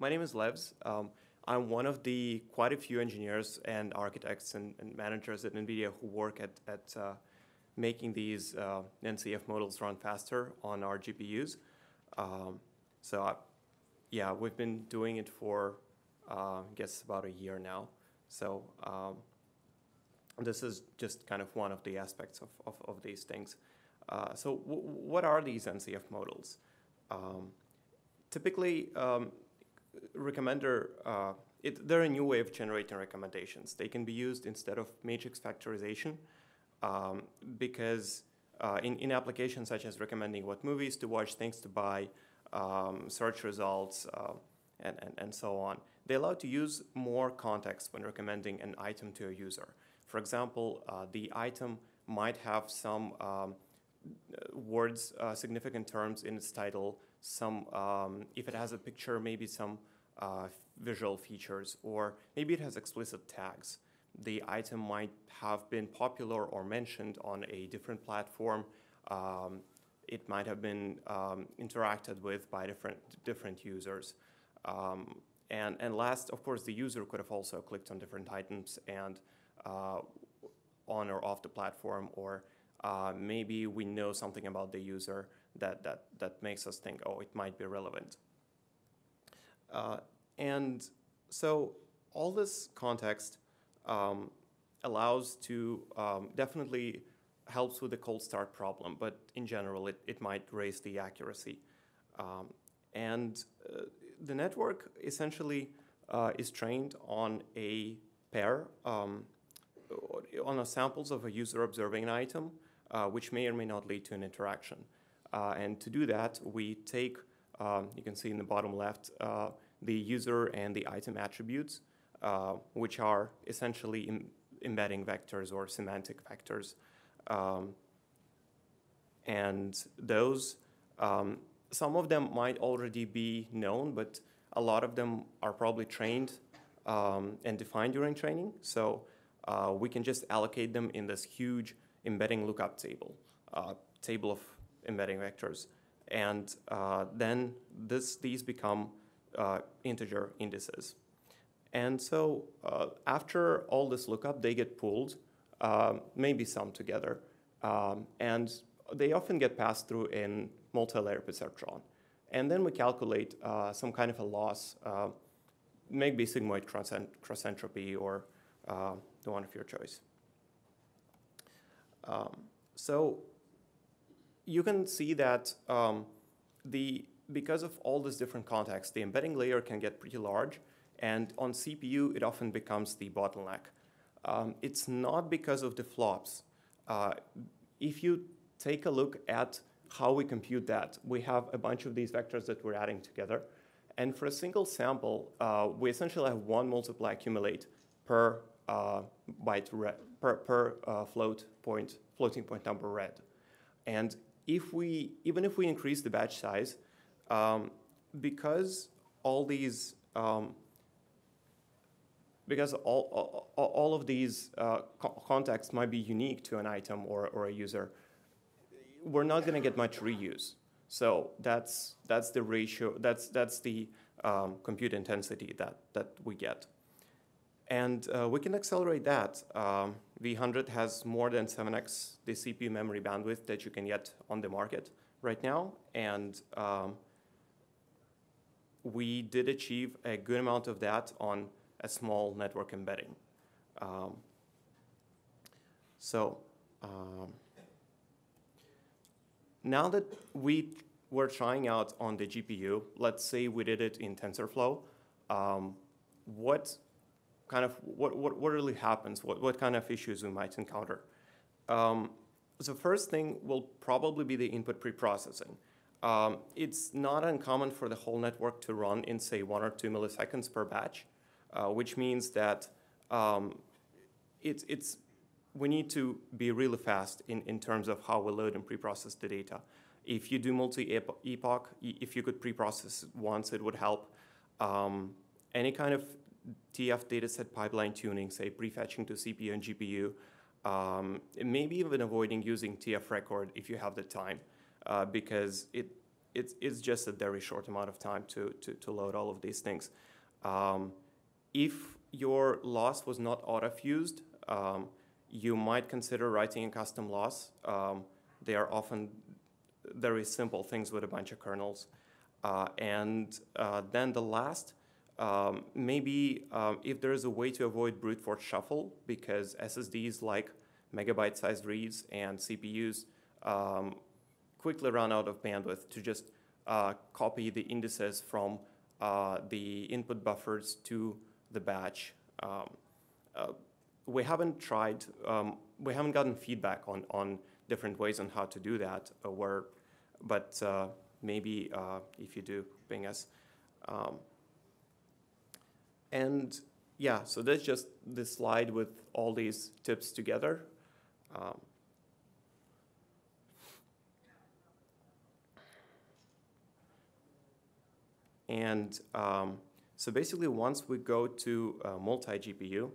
My name is Levs. I'm one of the quite a few engineers and architects and managers at NVIDIA who work at making these NCF models run faster on our GPUs. So we've been doing it for, I guess, about a year now. So this is just kind of one of the aspects of these things. So what are these NCF models? Typically, they're a new way of generating recommendations. They can be used instead of matrix factorization because in applications such as recommending what movies to watch, things to buy, search results, and so on, they allow to use more context when recommending an item to a user. For example, the item might have some words, significant terms in its title, some, if it has a picture, maybe some visual features, or maybe it has explicit tags. The item might have been popular or mentioned on a different platform. It might have been interacted with by different users. And last, of course, the user could have also clicked on different items and on or off the platform, or maybe we know something about the user that makes us think, oh, it might be relevant. And so all this context allows to definitely helps with the cold start problem, but in general, it might raise the accuracy. The network essentially is trained on a pair, on samples of a user observing an item, which may or may not lead to an interaction. And to do that, we take, you can see in the bottom left, the user and the item attributes, which are essentially embedding vectors or semantic vectors. And those, some of them might already be known, but a lot of them are probably trained and defined during training. So we can just allocate them in this huge embedding lookup table, table of embedding vectors. And then these become integer indices. And so after all this lookup, they get pooled, maybe some together. And they often get passed through in multi-layer perceptron. And then we calculate some kind of a loss, maybe sigmoid cross-entropy or the one of your choice. So you can see that because of all this different context, the embedding layer can get pretty large. And on CPU, it often becomes the bottleneck. It's not because of the flops. If you take a look at how we compute that, we have a bunch of these vectors that we're adding together. And for a single sample, we essentially have one multiply accumulate per byte red, per floating point number red. And even if we increase the batch size, because all these because all of these contexts might be unique to an item or a user, we're not going to get much reuse. So that's the ratio. That's the compute intensity that we get. And we can accelerate that. V100 has more than 7x the CPU memory bandwidth that you can get on the market right now. And we did achieve a good amount of that on a small network embedding. Now that we were trying out on the GPU, let's say we did it in TensorFlow, what really happens? What kind of issues we might encounter? The first thing will probably be the input preprocessing. It's not uncommon for the whole network to run in, say, 1 or 2 milliseconds per batch, which means that we need to be really fast in terms of how we load and preprocess the data. If you do multi-epoch, if you could preprocess once, it would help. Any kind of TF dataset pipeline tuning, say prefetching to CPU and GPU, maybe even avoiding using TF record if you have the time, because it's just a very short amount of time to load all of these things. If your loss was not auto-fused, you might consider writing a custom loss. They are often very simple things with a bunch of kernels. And then the last, maybe if there is a way to avoid brute force shuffle, because SSDs like megabyte-sized reads and CPUs quickly run out of bandwidth to just copy the indices from the input buffers to the batch. We haven't tried, we haven't gotten feedback on different ways on how to do that, but maybe if you do, ping us. And yeah, so that's just this slide with all these tips together. So basically, once we go to multi-GPU,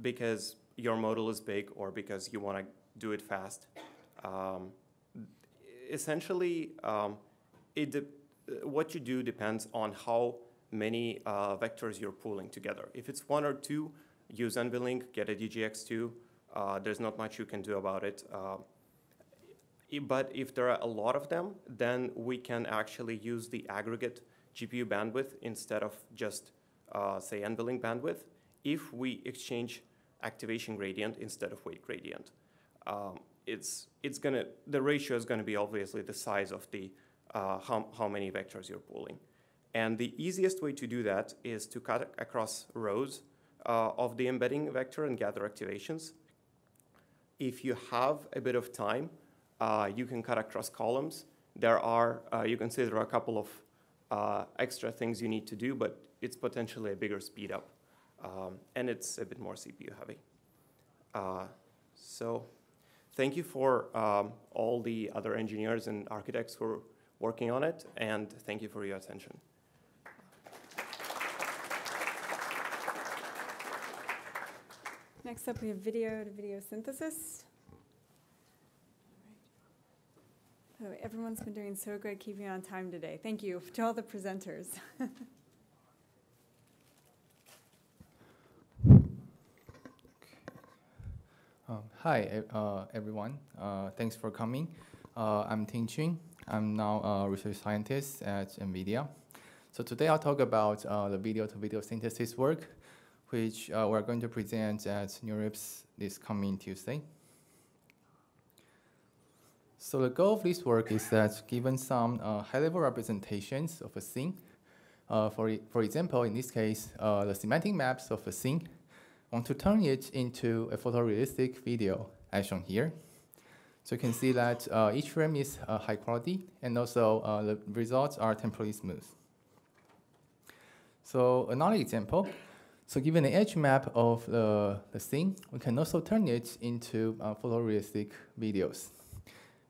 because your model is big or because you want to do it fast, essentially, what you do depends on how many vectors you're pooling together. If it's one or two, use NVLink, get a DGX2. There's not much you can do about it. But if there are a lot of them, then we can actually use the aggregate GPU bandwidth instead of just, say, NVLink bandwidth if we exchange activation gradient instead of weight gradient. The ratio is going to be obviously the size of the, how many vectors you're pooling. And the easiest way to do that is to cut across rows of the embedding vector and gather activations. If you have a bit of time, you can cut across columns. There are, you can say there are a couple of extra things you need to do, but it's potentially a bigger speed up. And it's a bit more CPU heavy. So thank you for all the other engineers and architects who are working on it, and thank you for your attention. Next up, we have video-to-video synthesis. Oh, everyone's been doing so good keeping on time today. Thank you to all the presenters. Hi, everyone. Thanks for coming. I'm Tingchun. I'm now a research scientist at NVIDIA. So today I'll talk about the video-to-video synthesis work, which we're going to present at NeurIPS this coming Tuesday. So the goal of this work is that given some high-level representations of a scene, for example, in this case, the semantic maps of a scene, I want to turn it into a photorealistic video, as shown here. So you can see that each frame is high quality, and also the results are temporally smooth. So another example, so given an edge map of the scene, we can also turn it into photorealistic videos.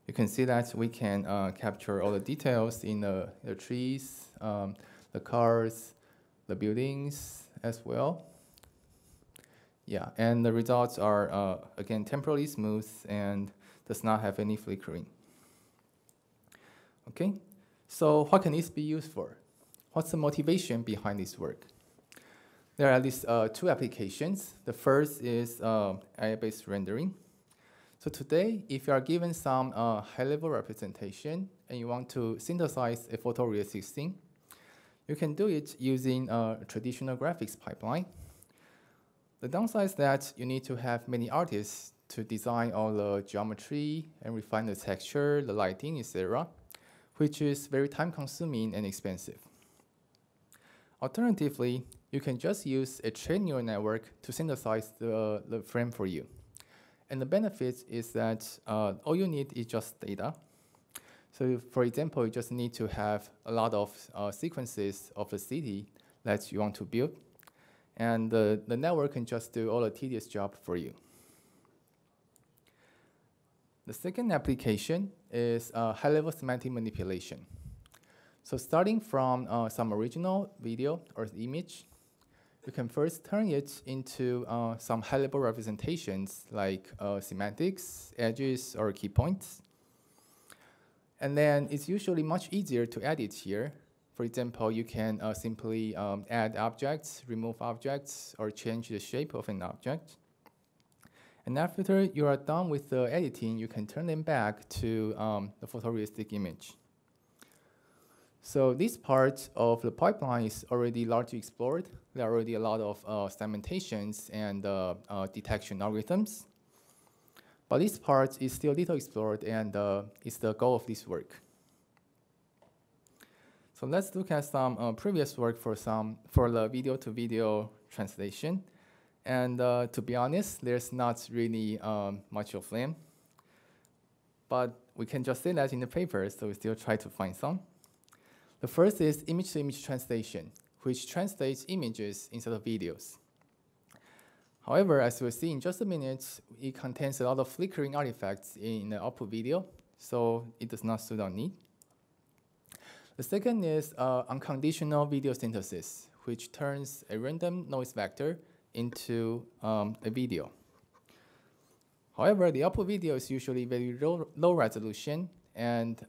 You can see that we can capture all the details in the trees, the cars, the buildings as well. Yeah, and the results are, again, temporally smooth and does not have any flickering. Okay, so what can this be used for? What's the motivation behind this work? There are at least two applications. The first is AI-based rendering. So today, if you are given some high-level representation and you want to synthesize a photorealistic scene, you can do it using a traditional graphics pipeline. The downside is that you need to have many artists to design all the geometry and refine the texture, the lighting, etc., which is very time-consuming and expensive. Alternatively, you can just use a trained neural network to synthesize the frame for you. And the benefit is that all you need is just data. So for example, you just need to have a lot of sequences of the city that you want to build. And the network can just do all the tedious job for you. The second application is high-level semantic manipulation. So starting from some original video or image, you can first turn it into some high-level representations like semantics, edges, or key points. And then it's usually much easier to edit here. For example, you can simply add objects, remove objects, or change the shape of an object. And after you are done with the editing, you can turn them back to the photorealistic image. So this part of the pipeline is already largely explored. There are already a lot of segmentations and detection algorithms. But this part is still little explored, and it's the goal of this work. So let's look at some previous work for the video-to-video translation. And to be honest, there's not really much of them. But we can just say that in the paper, so we still try to find some. The first is image-to-image translation, which translates images instead of videos. However, as we'll see in just a minute, it contains a lot of flickering artifacts in the output video, so it does not suit our need. The second is unconditional video synthesis, which turns a random noise vector into a video. However, the output video is usually very low resolution and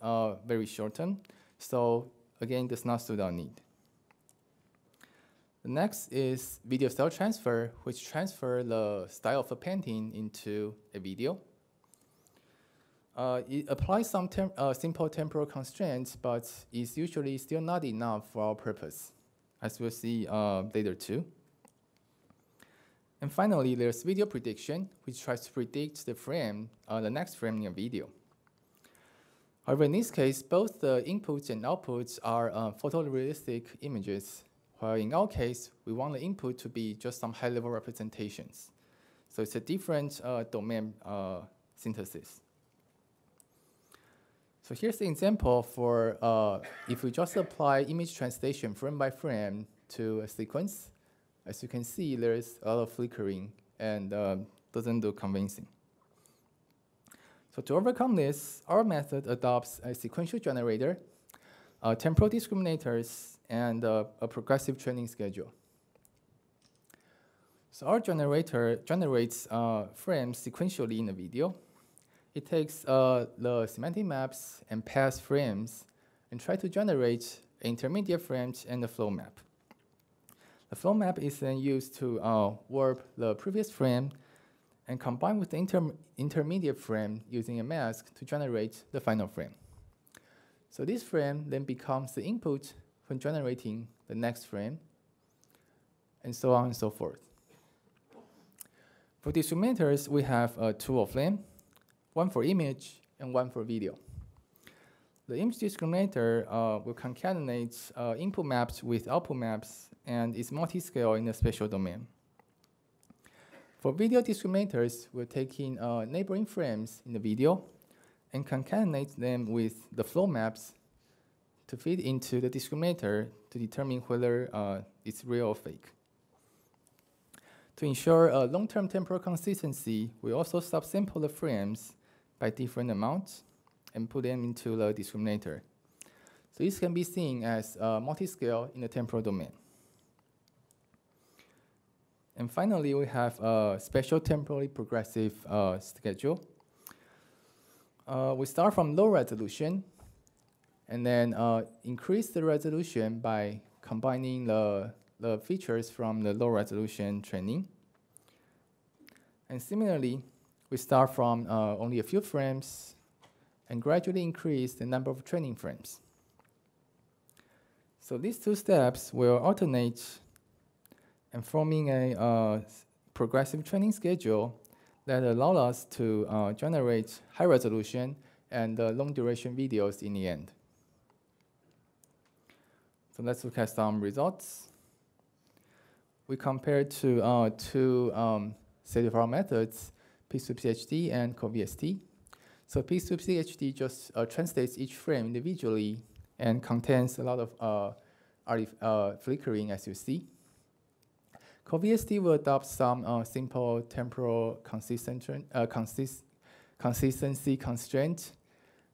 very shortened, so again, does not suit our need. The next is video style transfer, which transfers the style of a painting into a video. It applies some simple temporal constraints, but is usually still not enough for our purpose, as we'll see later too. And finally, there's video prediction, which tries to predict the frame, the next frame in a video. However, in this case, both the inputs and outputs are photorealistic images, while in our case, we want the input to be just some high-level representations. So it's a different domain synthesis. So here's the example for if we just apply image translation frame by frame to a sequence. As you can see, there is a lot of flickering and doesn't look convincing. So to overcome this, our method adopts a sequential generator, temporal discriminators, and a progressive training schedule. So our generator generates frames sequentially in a video. It takes the semantic maps and past frames and tries to generate intermediate frames and a flow map. The flow map is then used to warp the previous frame and combine with the intermediate frame using a mask to generate the final frame. So this frame then becomes the input when generating the next frame, and so on and so forth. For discriminators, we have two of them, one for image and one for video. The image discriminator will concatenate input maps with output maps and is multiscale in the spatial domain. For video discriminators, we're taking neighboring frames in the video and concatenate them with the flow maps to feed into the discriminator to determine whether it's real or fake. To ensure long-term temporal consistency, we also subsample the frames by different amounts and put them into the discriminator. So this can be seen as multiscale in the temporal domain. And finally, we have a spatial temporally progressive schedule. We start from low resolution and then increase the resolution by combining the features from the low resolution training. And similarly, we start from only a few frames and gradually increase the number of training frames. So these two steps will alternate and forming a progressive training schedule that allows us to generate high resolution and long duration videos in the end. So let's look at some results. We compared to two CDFAR methods, Pix2PixHD and CoVST. So Pix2PixHD just translates each frame individually and contains a lot of flickering, as you see. CoVST will adopt some simple temporal consistency constraint.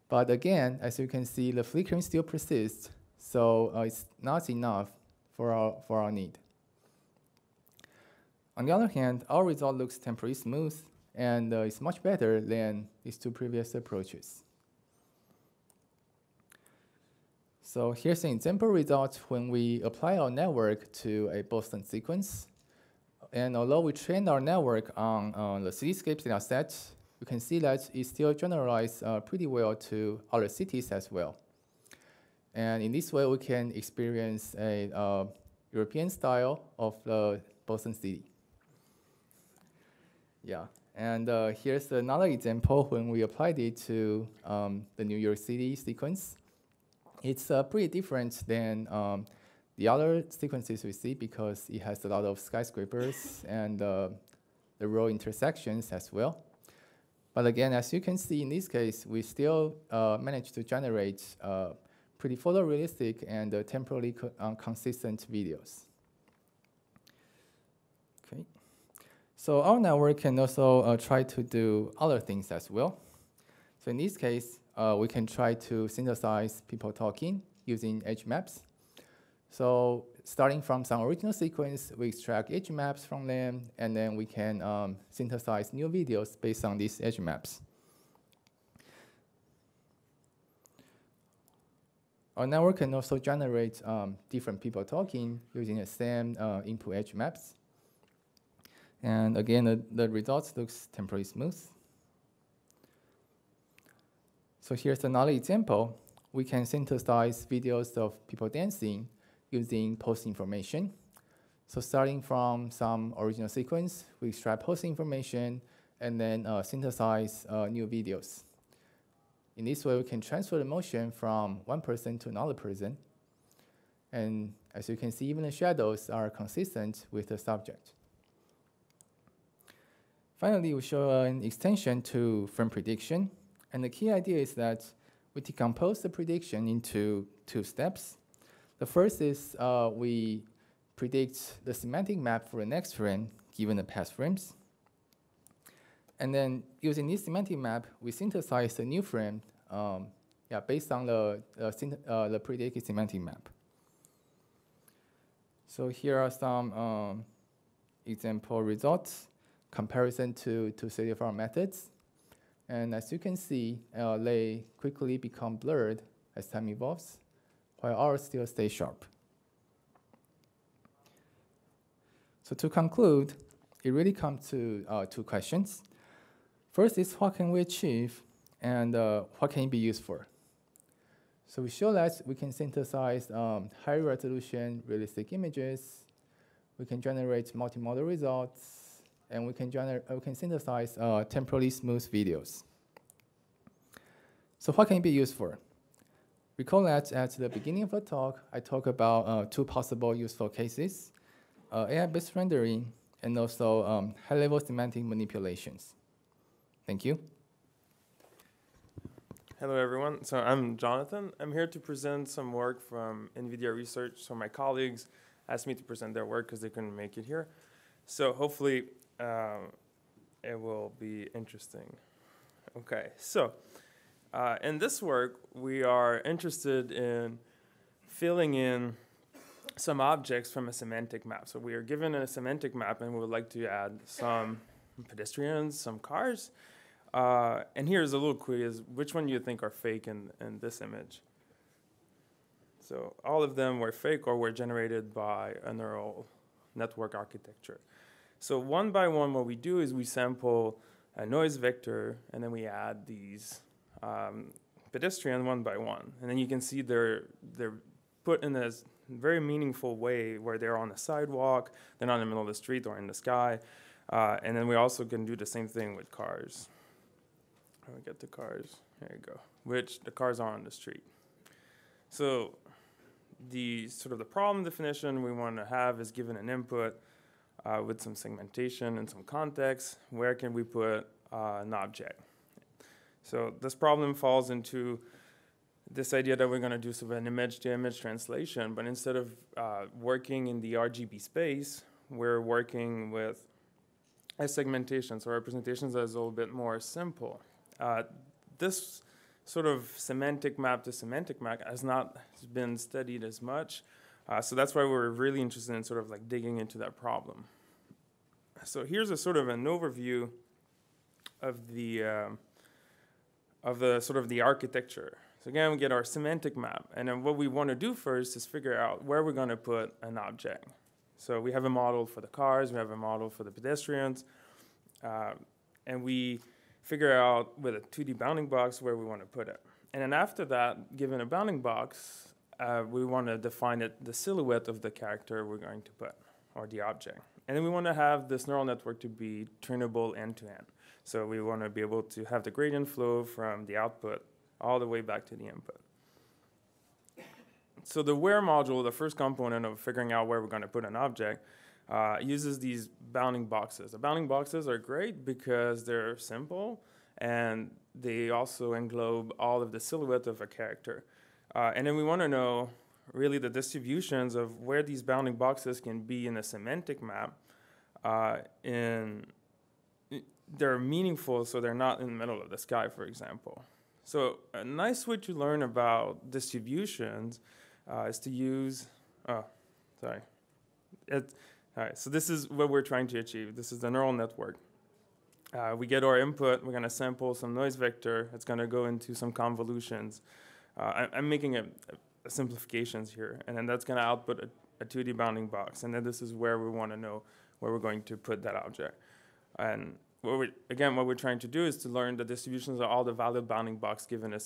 But again, as you can see, the flickering still persists, so it's not enough for our need. On the other hand, our result looks temporally smooth, and it's much better than these two previous approaches. So here's an example result when we apply our network to a Boston sequence. And although we trained our network on the cityscapes data set, you can see that it still generalized pretty well to other cities as well. And in this way, we can experience a European style of the Boston city. Yeah, and here's another example when we applied it to the New York City sequence. It's pretty different than the other sequences we see because it has a lot of skyscrapers and the road intersections as well. But again, as you can see in this case, we still managed to generate pretty photorealistic and temporally consistent videos. Okay. So our network can also try to do other things as well. So in this case, we can try to synthesize people talking using edge maps. So starting from some original sequence, we extract edge maps from them, and then we can synthesize new videos based on these edge maps. Our network can also generate different people talking using the same input edge maps. And again, the results looks temporally smooth. So here's another example. We can synthesize videos of people dancing using post information. So starting from some original sequence, we extract post information and then synthesize new videos. In this way, we can transfer the motion from one person to another person. And as you can see, even the shadows are consistent with the subject. Finally, we show an extension to frame prediction. And the key idea is that we decompose the prediction into two steps. The first is we predict the semantic map for the next frame, given the past frames. And then using this semantic map, we synthesize the new frame based on the predicted semantic map. So here are some example results, comparison to CDFAR methods. And as you can see, they quickly become blurred as time evolves, while ours still stay sharp. So to conclude, it really comes to two questions. First is what can we achieve, and what can it be used for? So we show that we can synthesize high resolution realistic images, we can generate multimodal results, and we can synthesize temporally smooth videos. So what can it be used for? Recall that at the beginning of the talk, I talked about two possible useful cases, AI-based rendering and also high-level semantic manipulations. Thank you. Hello, everyone. So I'm Jonathan. I'm here to present some work from NVIDIA Research. So my colleagues asked me to present their work because they couldn't make it here. So hopefully, it will be interesting. Okay, so in this work, we are interested in filling in some objects from a semantic map. So we are given a semantic map, and we would like to add some pedestrians, some cars. And here's a little quiz. Which one do you think are fake in this image? So all of them were fake or were generated by a neural network architecture. So one by one, what we do is we sample a noise vector, and then we add these pedestrians one by one. And then you can see they're put in a very meaningful way where they're on the sidewalk, they're not in the middle of the street or in the sky. And then we also can do the same thing with cars. How do we get the cars? There you go. Which the cars are on the street. So the sort of the problem definition we want to have is given an input with some segmentation and some context, where can we put an object? So this problem falls into this idea that we're going to do sort of an image-to-image translation, but instead of working in the RGB space, we're working with a segmentation, so representations that is a little bit more simple. This sort of semantic map to semantic map has not been studied as much. So that's why we're really interested in sort of like digging into that problem. So here's a sort of an overview of the sort of the architecture. So again, we get our semantic map. And then what we want to do first is figure out where we're going to put an object. So we have a model for the cars, we have a model for the pedestrians, and we figure out with a 2D bounding box where we want to put it. And then after that, given a bounding box, we want to define the silhouette of the character we're going to put, or the object. And then we want to have this neural network to be trainable end-to-end. So we want to be able to have the gradient flow from the output all the way back to the input. So the where module, the first component of figuring out where we're going to put an object, uses these bounding boxes. The bounding boxes are great because they're simple, and they also englobe all of the silhouette of a character. And then we want to know really the distributions of where these bounding boxes can be in a semantic map. They're meaningful, so they're not in the middle of the sky, for example. So a nice way to learn about distributions is to use, all right, so this is what we're trying to achieve. This is the neural network. We get our input, we're going to sample some noise vector, it's going to go into some convolutions. I'm making a simplifications here, and then that's going to output a 2D bounding box, and then this is where we want to know where we're going to put that object. And what we're trying to do is to learn the distributions of all the valid bounding box given a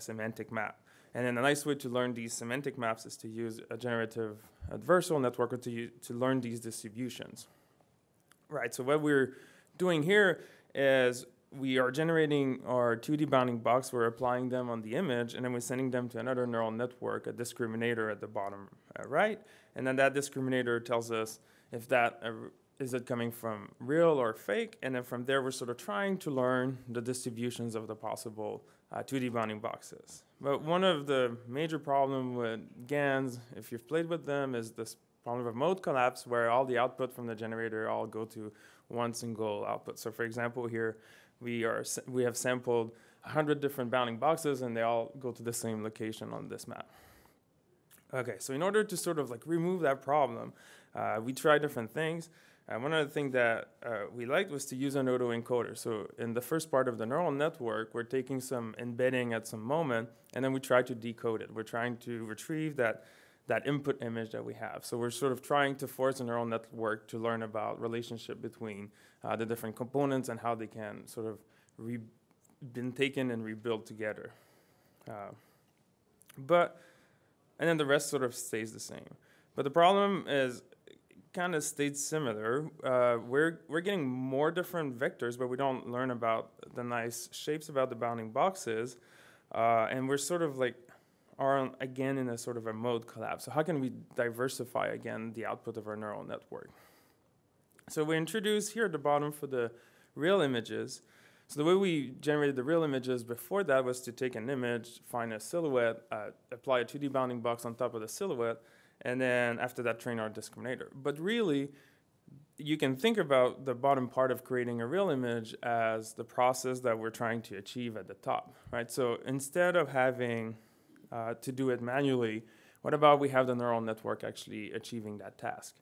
semantic map. And then a nice way to learn these semantic maps is to use a generative adversarial network to learn these distributions. Right, so what we're doing here is we are generating our 2D bounding box, we're applying them on the image, and then we're sending them to another neural network, a discriminator at the bottom right, and then that discriminator tells us if that is it coming from real or fake, and then from there we're sort of trying to learn the distributions of the possible 2D bounding boxes. But one of the major problems with GANs, if you've played with them, is this problem of mode collapse, where all the output from the generator all go to one single output. So for example here, we have sampled 100 different bounding boxes, and they all go to the same location on this map. Okay, so in order to sort of like remove that problem, we tried different things. One other thing that we liked was to use an autoencoder. So in the first part of the neural network, we're taking some embedding at some moment, and then we try to decode it. We're trying to retrieve that input image that we have. So we're sort of trying to force a neural network to learn about relationship between the different components and how they can sort of been taken and rebuilt together. And then the rest sort of stays the same. But the problem is kind of stayed similar. We're getting more different vectors, but we don't learn about the nice shapes about the bounding boxes. And we're sort of like, are again in a sort of a mode collapse. So how can we diversify again the output of our neural network? So we introduce here at the bottom for the real images. So the way we generated the real images before that was to take an image, find a silhouette, apply a 2D bounding box on top of the silhouette, and then after that train our discriminator. But really, you can think about the bottom part of creating a real image as the process that we're trying to achieve at the top, right? So instead of having to do it manually, what about we have the neural network actually achieving that task?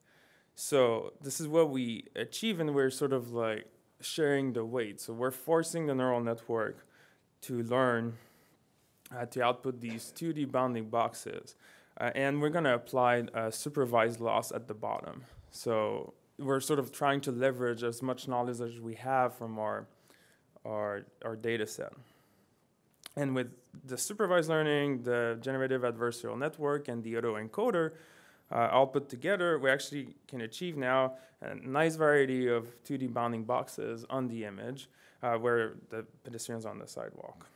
So this is what we achieve, and we're sort of like sharing the weight. So we're forcing the neural network to learn to output these 2D bounding boxes. And we're going to apply a supervised loss at the bottom. So we're sort of trying to leverage as much knowledge as we have from our data set. And with the supervised learning, the generative adversarial network, and the autoencoder all put together, we actually can achieve now a nice variety of 2D bounding boxes on the image where the pedestrian's on the sidewalk.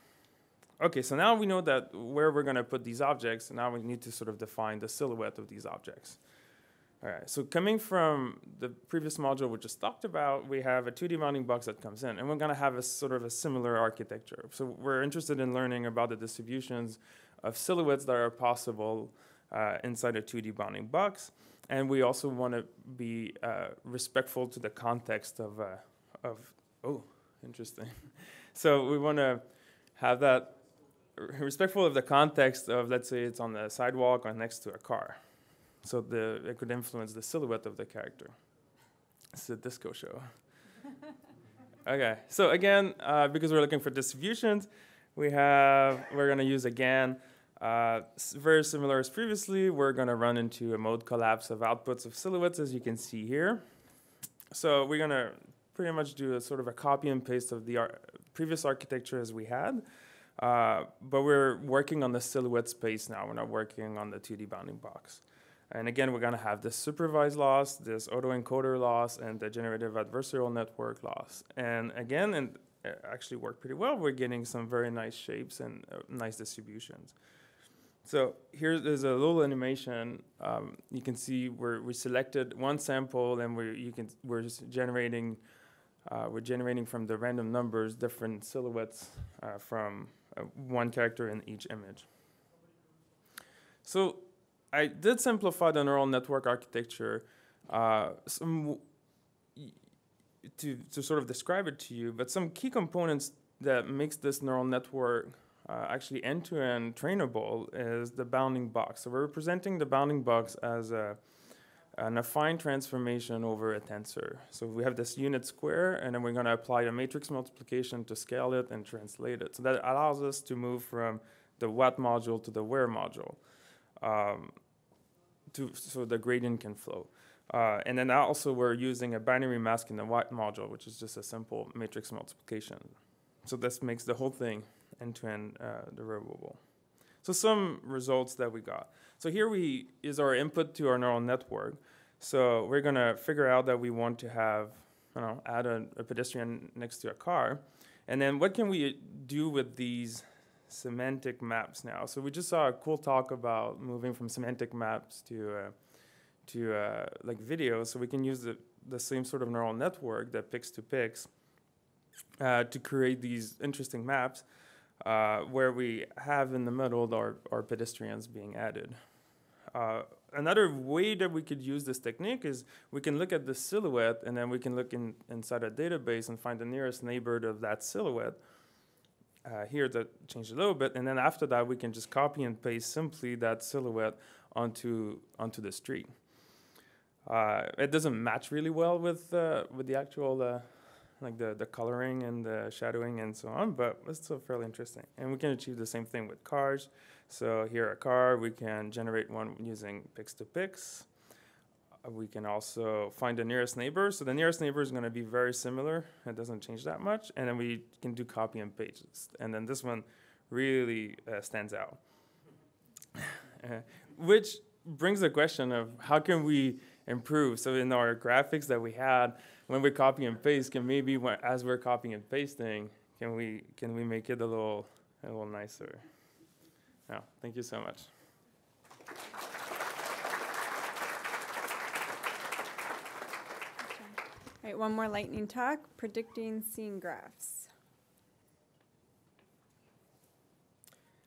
Okay, so now we know that where we're going to put these objects, and now we need to sort of define the silhouette of these objects. All right, so coming from the previous module we just talked about, we have a 2D bounding box that comes in, and we're going to have a sort of a similar architecture. So we're interested in learning about the distributions of silhouettes that are possible inside a 2D bounding box, and we also want to be respectful to the context oh, interesting. So we want to have that respectful of the context of, let's say it's on the sidewalk or next to a car. So it could influence the silhouette of the character. It's a disco show. Okay, so again, because we're looking for distributions, We're going to use again, very similar as previously. We're going to run into a mode collapse of outputs of silhouettes, as you can see here. So we're going to pretty much do a sort of a copy and paste of the previous architecture as we had. But we're working on the silhouette space now. We're not working on the 2D bounding box. And again, we're going to have this supervised loss, this autoencoder loss, and the generative adversarial network loss. And again, and it actually worked pretty well. We're getting some very nice shapes and nice distributions. So here there's a little animation. You can see we selected one sample, and we're just generating from the random numbers different silhouettes from one character in each image. So I did simplify the neural network architecture to sort of describe it to you, but some key components that makes this neural network actually end-to-end trainable is the bounding box. So we're representing the bounding box as an affine transformation over a tensor. So we have this unit square, and then we're going to apply a matrix multiplication to scale it and translate it. So that allows us to move from the what module to the where module, so the gradient can flow. And then also we're using a binary mask in the what module, which is just a simple matrix multiplication. So this makes the whole thing end-to-end derivable. So some results that we got. So here is our input to our neural network. So we're going to figure out that we want to have, add a pedestrian next to a car. And then what can we do with these semantic maps now? So we just saw a cool talk about moving from semantic maps to like video. So we can use the same sort of neural network that Pix2Pix to create these interesting maps. Where we have in the middle our pedestrians being added. Another way that we could use this technique is we can look at the silhouette, and then we can look inside a database and find the nearest neighbor of that silhouette. Here that changed a little bit, and then after that we can just copy and paste simply that silhouette onto the street. It doesn't match really well with the actual like the coloring and the shadowing and so on, but it's still fairly interesting. And we can achieve the same thing with cars. So here a car, we can generate one using Pix2Pix. We can also find the nearest neighbor. So the nearest neighbor is going to be very similar. It doesn't change that much. And then we can do copy and paste. And then this one really stands out. Which brings the question of how can we improve? So in our graphics that we had, when we copy and paste, as we're copying and pasting, can we make it a little nicer? No, thank you so much. All right, one more lightning talk, predicting scene graphs.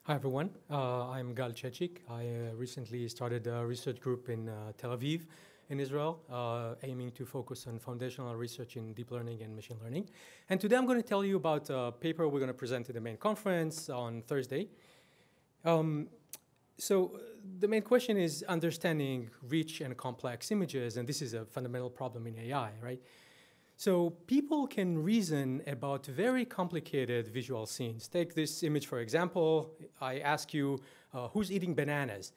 Hi, everyone. I'm Gal Chechik. I recently started a research group in Tel Aviv, in Israel, aiming to focus on foundational research in deep learning and machine learning. And today I'm going to tell you about a paper we're going to present at the main conference on Thursday. So the main question is understanding rich and complex images, and this is a fundamental problem in AI, right? So people can reason about very complicated visual scenes. Take this image, for example. I ask you, who's eating bananas?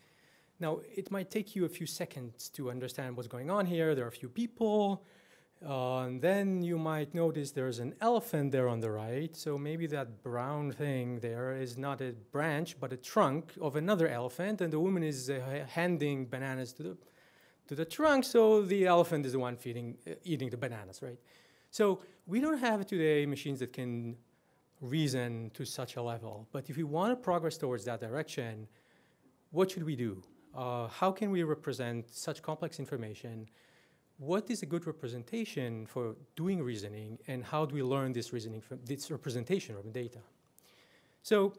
Now, it might take you a few seconds to understand what's going on here. There are a few people. And then you might notice there's an elephant there on the right. So maybe that brown thing there is not a branch, but a trunk of another elephant. And the woman is handing bananas to the trunk. So the elephant is the one eating the bananas, right? So we don't have today machines that can reason to such a level. But if we want to progress towards that direction, what should we do? How can we represent such complex information? What is a good representation for doing reasoning, and how do we learn this reasoning from this representation from data? So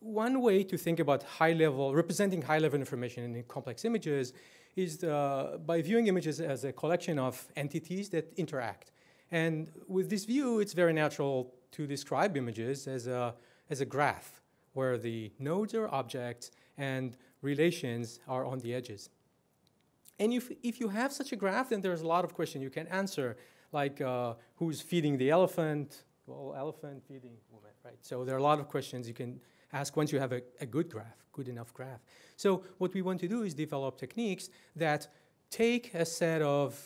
one way to think about representing high-level information in complex images is by viewing images as a collection of entities that interact. And with this view, it's very natural to describe images as a graph, where the nodes are objects and relations are on the edges. And if you have such a graph, then there's a lot of questions you can answer, like who's feeding the elephant, well, elephant feeding woman, right? So there are a lot of questions you can ask once you have a good graph, good enough graph. So what we want to do is develop techniques that take a set of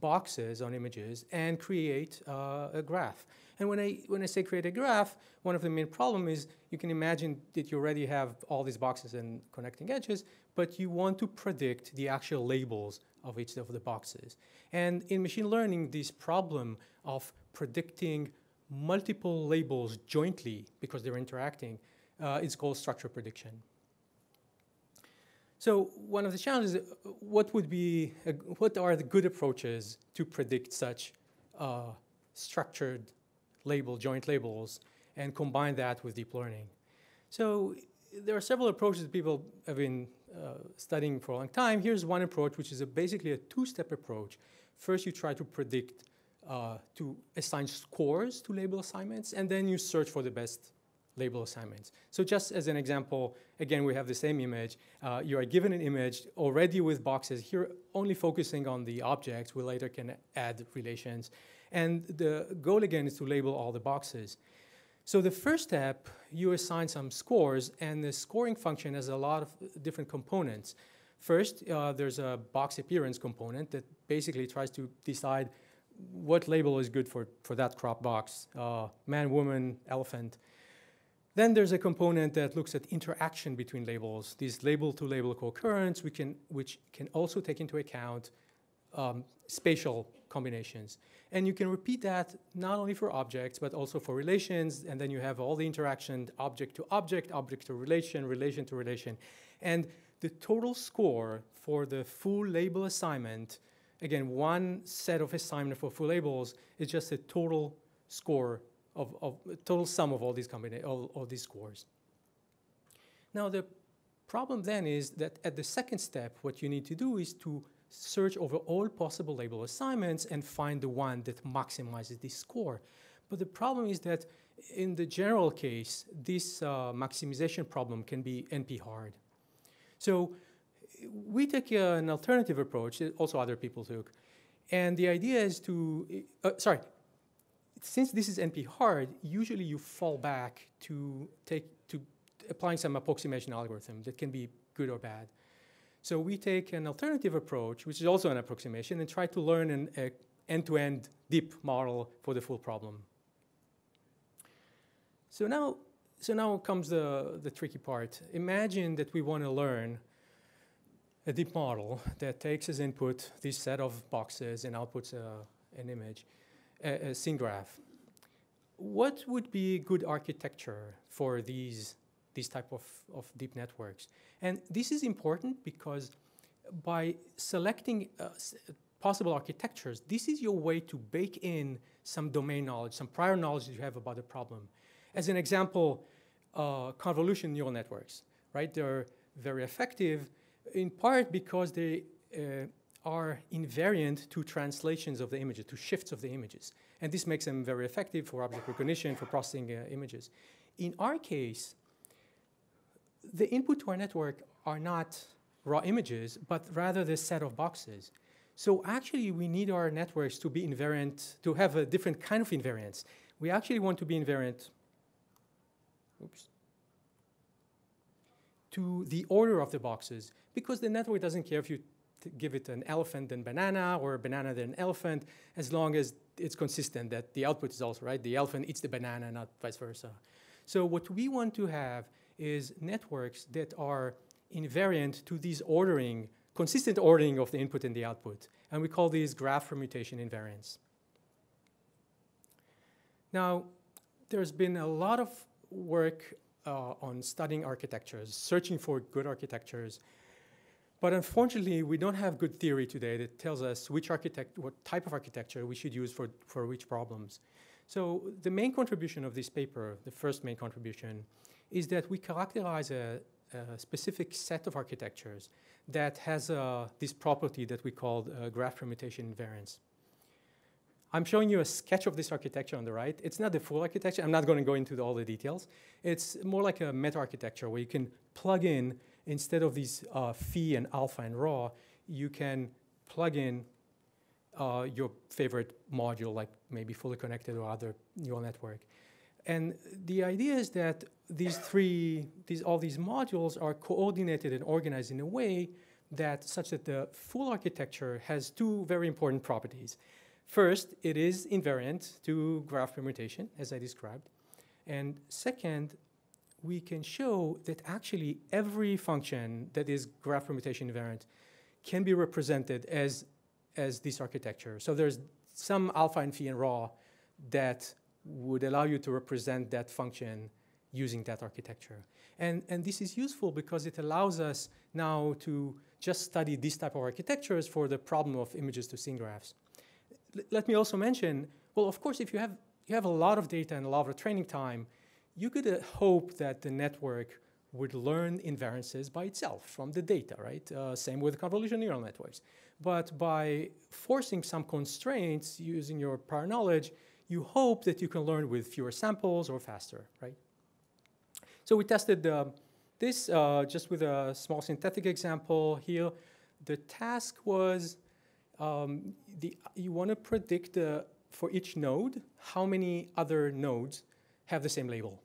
boxes on images and create a graph. And when I say create a graph, one of the main problem is you can imagine that you already have all these boxes and connecting edges, but you want to predict the actual labels of each of the boxes. And in machine learning, this problem of predicting multiple labels jointly because they're interacting is called structure prediction. So one of the challenges, what are the good approaches to predict such structured joint labels and combine that with deep learning? So there are several approaches that people have been studying for a long time. Here's one approach, which is basically a two-step approach. First, you try to predict, to assign scores to label assignments, and then you search for the best label assignments. So just as an example, again, we have the same image. You are given an image already with boxes. Here, only focusing on the objects, we later can add relations. And the goal, again, is to label all the boxes. So the first step, you assign some scores, and the scoring function has a lot of different components. First, there's a box appearance component that basically tries to decide what label is good for that crop box, man, woman, elephant. Then there's a component that looks at interaction between labels, these label-to-label co-occurrence, which can also take into account spatial combinations. And you can repeat that not only for objects, but also for relations. And then you have all the interaction, object to object, object to relation, relation to relation. And the total score for the full label assignment, again, one set of assignment for full labels is just a total score of total sum of all these all these scores. Now the problem then is that at the second step, what you need to do is to search over all possible label assignments and find the one that maximizes this score. But the problem is that in the general case, this maximization problem can be NP-hard. So we take an alternative approach that also other people took. And the idea is to, since this is NP-hard, usually you fall back to applying some approximation algorithm that can be good or bad. So we take an alternative approach, which is also an approximation, and try to learn an end-to-end deep model for the full problem. So now comes the tricky part. Imagine that we want to learn a deep model that takes as input this set of boxes and outputs an image. A scene graph. What would be good architecture for these type of deep networks? And this is important because by selecting possible architectures, this is your way to bake in some domain knowledge, some prior knowledge that you have about the problem. As an example, convolution neural networks, right? They're very effective in part because they are invariant to translations of the images, to shifts of the images. And this makes them very effective for object recognition, for processing images. In our case, the input to our network are not raw images, but rather the set of boxes. So actually, we need our networks to be invariant, to have a different kind of invariance. We actually want to be invariant to the order of the boxes, because the network doesn't care if you give it an elephant then banana, or a banana then elephant, as long as it's consistent that the output is also right. The elephant eats the banana, not vice versa. So what we want to have is networks that are invariant to these ordering, consistent ordering of the input and the output. And we call these graph permutation invariants. Now, there's been a lot of work on studying architectures, searching for good architectures. But unfortunately, we don't have good theory today that tells us which what type of architecture we should use for which problems. So the main contribution of this paper, the first main contribution, is that we characterize a specific set of architectures that has this property that we call graph permutation invariance. I'm showing you a sketch of this architecture on the right. It's not the full architecture. I'm not going to go into all the details. It's more like a meta-architecture where you can plug in, instead of these phi and alpha and rho, you can plug in your favorite module, like maybe fully connected or other neural network. And the idea is that all these modules are coordinated and organized in a way that such that the full architecture has two very important properties. First, it is invariant to graph permutation, as I described. And second, we can show that actually every function that is graph permutation invariant can be represented as this architecture. So there's some alpha and phi and raw that would allow you to represent that function using that architecture. And this is useful because it allows us now to just study these type of architectures for the problem of images to scene graphs. Let me also mention, well, of course, if you have a lot of data and a lot of training time, you could hope that the network would learn invariances by itself from the data, right? Same with convolutional neural networks. But by forcing some constraints using your prior knowledge, you hope that you can learn with fewer samples or faster, right? So we tested this just with a small synthetic example here. The task was you want to predict for each node how many other nodes have the same label.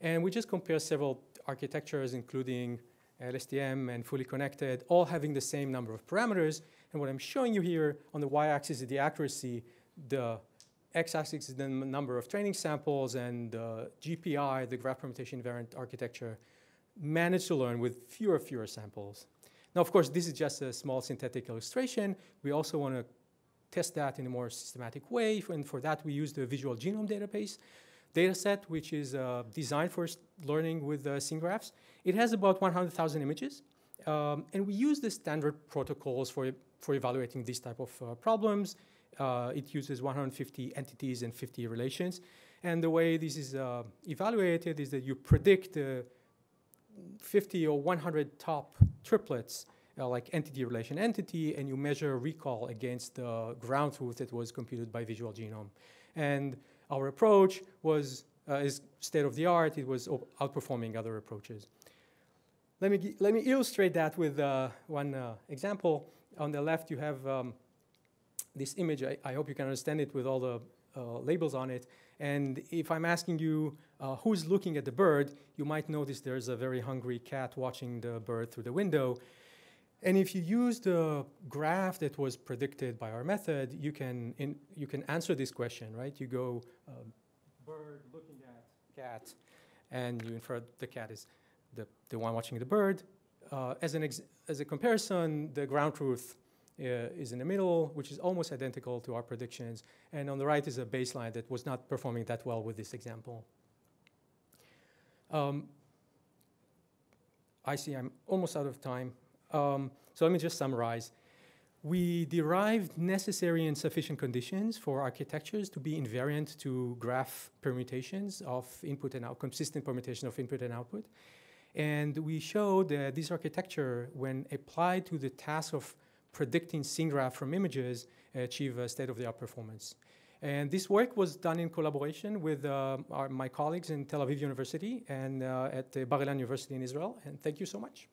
And we just compare several architectures, including LSTM and fully connected, all having the same number of parameters. And what I'm showing you here on the y-axis is the accuracy, the x-axis is the number of training samples, and the GPI, the graph permutation invariant architecture, managed to learn with fewer samples. Now, of course, this is just a small synthetic illustration. We also want to test that in a more systematic way, and for that we use the Visual Genome database dataset, which is designed for learning with scene graphs. It has about 100,000 images, and we use the standard protocols for evaluating these type of problems. It uses 150 entities and 50 relations. And the way this is evaluated is that you predict 50 or 100 top triplets, like entity, relation, entity, and you measure recall against the ground truth that was computed by Visual Genome. And our approach was is state-of-the-art. It was outperforming other approaches. Let me illustrate that with one example. On the left, you have this image. I hope you can understand it with all the labels on it. And if I'm asking you who's looking at the bird, you might notice there's a very hungry cat watching the bird through the window. And if you use the graph that was predicted by our method, you can answer this question, right? You go bird looking at cat, and you infer the cat is the one watching the bird. As a comparison, the ground truth is in the middle, which is almost identical to our predictions. And on the right is a baseline that was not performing that well with this example. I see I'm almost out of time. So let me just summarize. We derived necessary and sufficient conditions for architectures to be invariant to graph permutations of input and output, consistent permutation of input and output. And we showed that this architecture, when applied to the task of predicting scene graph from images, achieve a state-of-the-art performance. And this work was done in collaboration with my colleagues in Tel Aviv University and at the Bar Ilan University in Israel. And thank you so much.